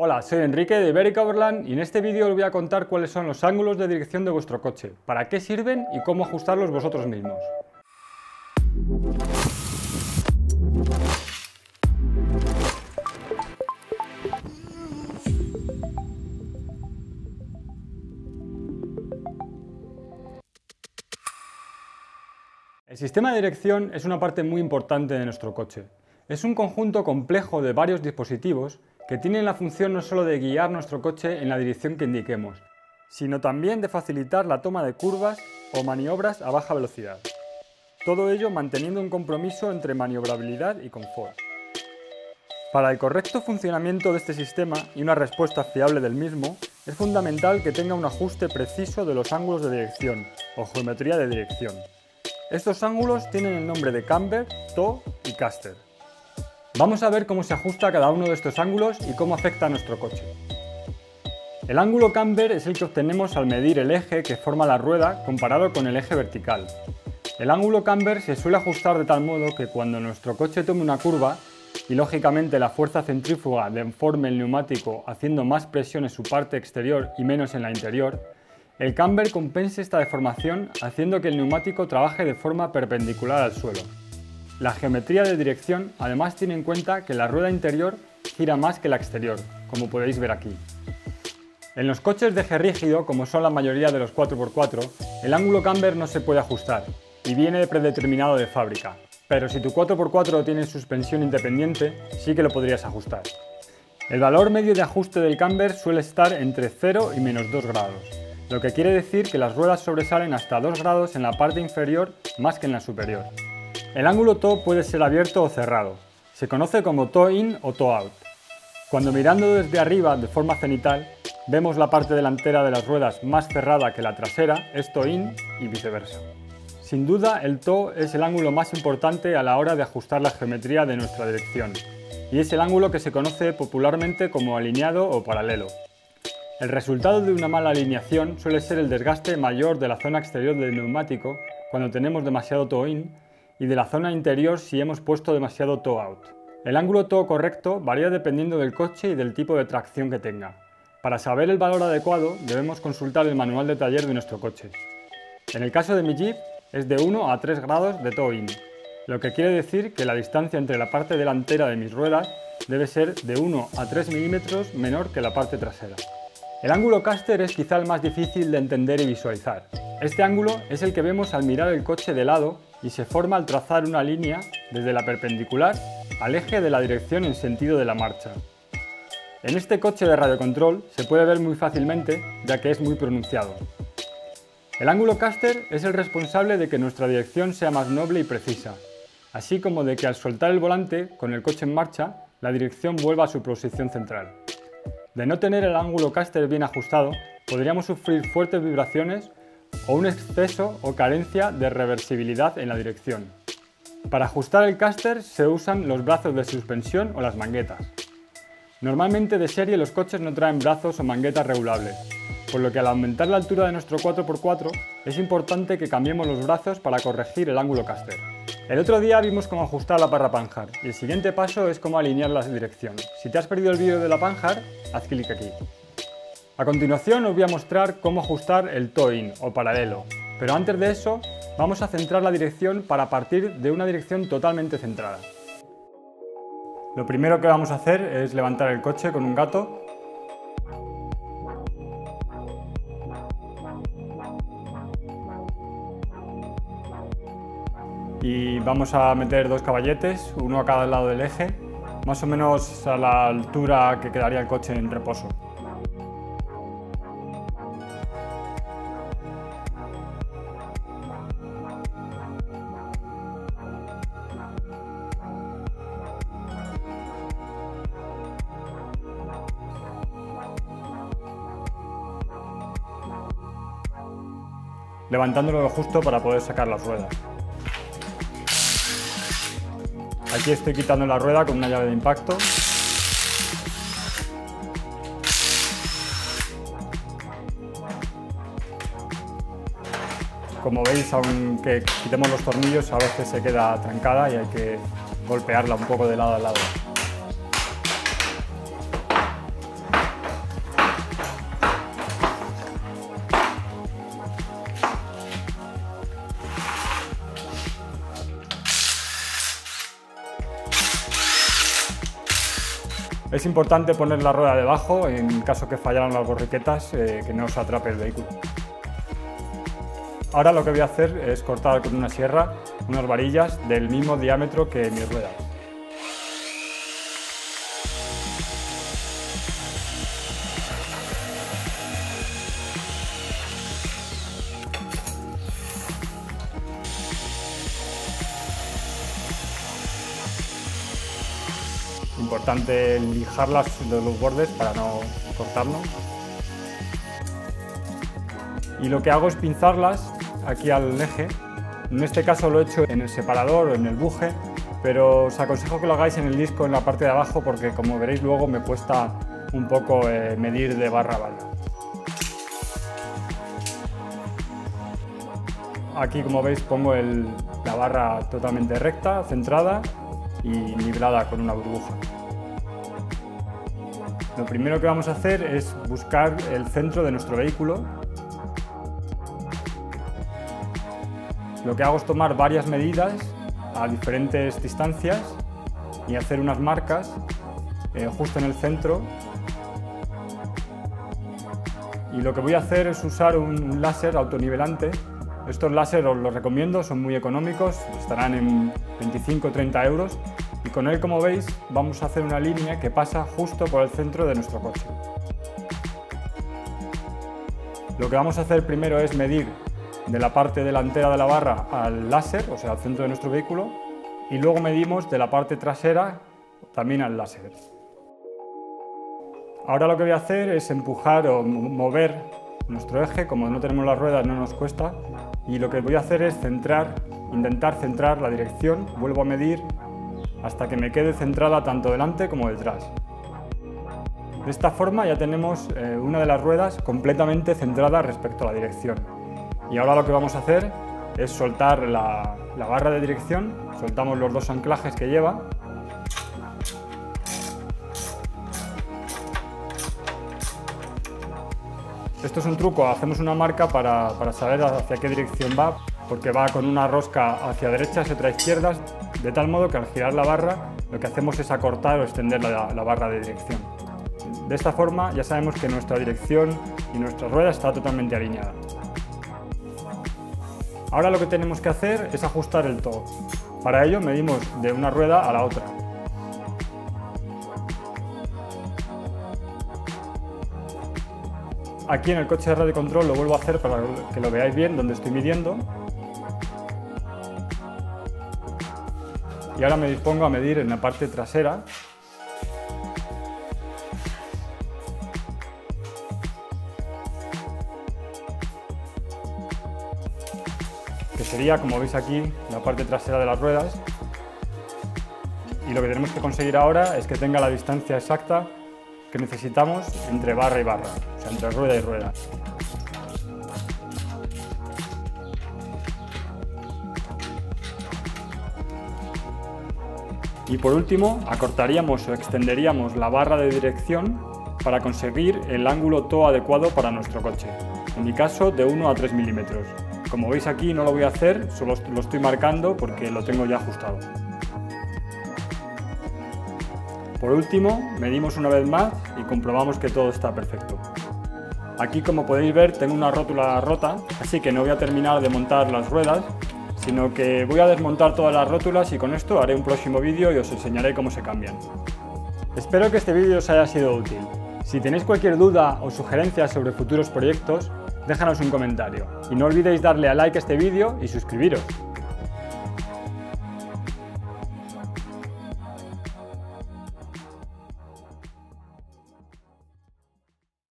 Hola, soy Enrique de Ibérica Overland y en este vídeo os voy a contar cuáles son los ángulos de dirección de vuestro coche, para qué sirven y cómo ajustarlos vosotros mismos. El sistema de dirección es una parte muy importante de nuestro coche. Es un conjunto complejo de varios dispositivos que tienen la función no solo de guiar nuestro coche en la dirección que indiquemos, sino también de facilitar la toma de curvas o maniobras a baja velocidad. Todo ello manteniendo un compromiso entre maniobrabilidad y confort. Para el correcto funcionamiento de este sistema y una respuesta fiable del mismo, es fundamental que tenga un ajuste preciso de los ángulos de dirección o geometría de dirección. Estos ángulos tienen el nombre de camber, toe y caster. Vamos a ver cómo se ajusta cada uno de estos ángulos y cómo afecta a nuestro coche. El ángulo camber es el que obtenemos al medir el eje que forma la rueda comparado con el eje vertical. El ángulo camber se suele ajustar de tal modo que cuando nuestro coche tome una curva y lógicamente la fuerza centrífuga deforme el neumático haciendo más presión en su parte exterior y menos en la interior, el camber compense esta deformación haciendo que el neumático trabaje de forma perpendicular al suelo. La geometría de dirección además tiene en cuenta que la rueda interior gira más que la exterior, como podéis ver aquí. En los coches de eje rígido, como son la mayoría de los 4x4, el ángulo camber no se puede ajustar y viene predeterminado de fábrica, pero si tu 4x4 tiene suspensión independiente, sí que lo podrías ajustar. El valor medio de ajuste del camber suele estar entre 0 y menos 2 grados, lo que quiere decir que las ruedas sobresalen hasta 2 grados en la parte inferior más que en la superior. El ángulo toe puede ser abierto o cerrado. Se conoce como toe in o toe out. Cuando mirando desde arriba de forma cenital, vemos la parte delantera de las ruedas más cerrada que la trasera, es toe in y viceversa. Sin duda, el toe es el ángulo más importante a la hora de ajustar la geometría de nuestra dirección y es el ángulo que se conoce popularmente como alineado o paralelo. El resultado de una mala alineación suele ser el desgaste mayor de la zona exterior del neumático cuando tenemos demasiado toe in y de la zona interior si hemos puesto demasiado toe out. El ángulo toe correcto varía dependiendo del coche y del tipo de tracción que tenga. Para saber el valor adecuado debemos consultar el manual de taller de nuestro coche. En el caso de mi Jeep es de 1 a 3 grados de toe in, lo que quiere decir que la distancia entre la parte delantera de mis ruedas debe ser de 1 a 3 milímetros menor que la parte trasera. El ángulo caster es quizá el más difícil de entender y visualizar. Este ángulo es el que vemos al mirar el coche de lado y se forma al trazar una línea desde la perpendicular al eje de la dirección en sentido de la marcha. En este coche de radiocontrol se puede ver muy fácilmente, ya que es muy pronunciado. El ángulo caster es el responsable de que nuestra dirección sea más noble y precisa, así como de que al soltar el volante con el coche en marcha, la dirección vuelva a su posición central. De no tener el ángulo caster bien ajustado, podríamos sufrir fuertes vibraciones o un exceso o carencia de reversibilidad en la dirección. Para ajustar el caster se usan los brazos de suspensión o las manguetas. Normalmente de serie los coches no traen brazos o manguetas regulables, por lo que al aumentar la altura de nuestro 4x4 es importante que cambiemos los brazos para corregir el ángulo caster. El otro día vimos cómo ajustar la parra Panhard y el siguiente paso es cómo alinear la dirección. Si te has perdido el vídeo de la Panhard, haz clic aquí. A continuación os voy a mostrar cómo ajustar el toe in o paralelo, pero antes de eso vamos a centrar la dirección para partir de una dirección totalmente centrada. Lo primero que vamos a hacer es levantar el coche con un gato. Y vamos a meter dos caballetes, uno a cada lado del eje, más o menos a la altura que quedaría el coche en reposo. Levantándolo lo justo para poder sacar las ruedas. Aquí estoy quitando la rueda con una llave de impacto. Como veis, aunque quitemos los tornillos, a veces se queda trancada y hay que golpearla un poco de lado a lado. Es importante poner la rueda debajo en caso que fallaran las borriquetas, que no os atrape el vehículo. Ahora lo que voy a hacer es cortar con una sierra unas varillas del mismo diámetro que mis ruedas. Importante lijarlas de los bordes para no cortarnos. Y lo que hago es pinzarlas aquí al eje. En este caso lo he hecho en el separador o en el buje, pero os aconsejo que lo hagáis en el disco en la parte de abajo porque, como veréis luego, me cuesta un poco medir de barra a barra. Aquí, como veis, pongo la barra totalmente recta, centrada y nivelada con una burbuja. Lo primero que vamos a hacer es buscar el centro de nuestro vehículo. Lo que hago es tomar varias medidas a diferentes distancias y hacer unas marcas justo en el centro. Y lo que voy a hacer es usar un láser autonivelante. Estos láser os los recomiendo, son muy económicos, estarán en 25 o 30 euros. Y con él, como veis, vamos a hacer una línea que pasa justo por el centro de nuestro coche. Lo que vamos a hacer primero es medir de la parte delantera de la barra al láser, o sea, al centro de nuestro vehículo, y luego medimos de la parte trasera también al láser. Ahora lo que voy a hacer es empujar o mover nuestro eje. Como no tenemos las ruedas, no nos cuesta, y lo que voy a hacer es intentar centrar la dirección. Vuelvo a medir hasta que me quede centrada tanto delante como detrás. De esta forma ya tenemos una de las ruedas completamente centrada respecto a la dirección. Y ahora lo que vamos a hacer es soltar la barra de dirección. Soltamos los dos anclajes que lleva. Esto es un truco, hacemos una marca para saber hacia qué dirección va, porque va con una rosca hacia derechas y otra izquierdas, de tal modo que al girar la barra lo que hacemos es acortar o extender la barra de dirección. De esta forma ya sabemos que nuestra dirección y nuestra rueda está totalmente alineada. Ahora lo que tenemos que hacer es ajustar el todo. Para ello medimos de una rueda a la otra. Aquí en el coche de radio control lo vuelvo a hacer para que lo veáis bien donde estoy midiendo. Y ahora me dispongo a medir en la parte trasera. Que sería, como veis aquí, la parte trasera de las ruedas. Y lo que tenemos que conseguir ahora es que tenga la distancia exacta que necesitamos entre barra y barra, o sea, entre rueda y rueda. Y por último, acortaríamos o extenderíamos la barra de dirección para conseguir el ángulo TO adecuado para nuestro coche, en mi caso de 1 a 3 milímetros. Como veis aquí no lo voy a hacer, solo lo estoy marcando porque lo tengo ya ajustado. Por último, medimos una vez más y comprobamos que todo está perfecto. Aquí, como podéis ver, tengo una rótula rota, así que no voy a terminar de montar las ruedas, sino que voy a desmontar todas las rótulas y con esto haré un próximo vídeo y os enseñaré cómo se cambian. Espero que este vídeo os haya sido útil. Si tenéis cualquier duda o sugerencia sobre futuros proyectos, déjanos un comentario y no olvidéis darle a like a este vídeo y suscribiros.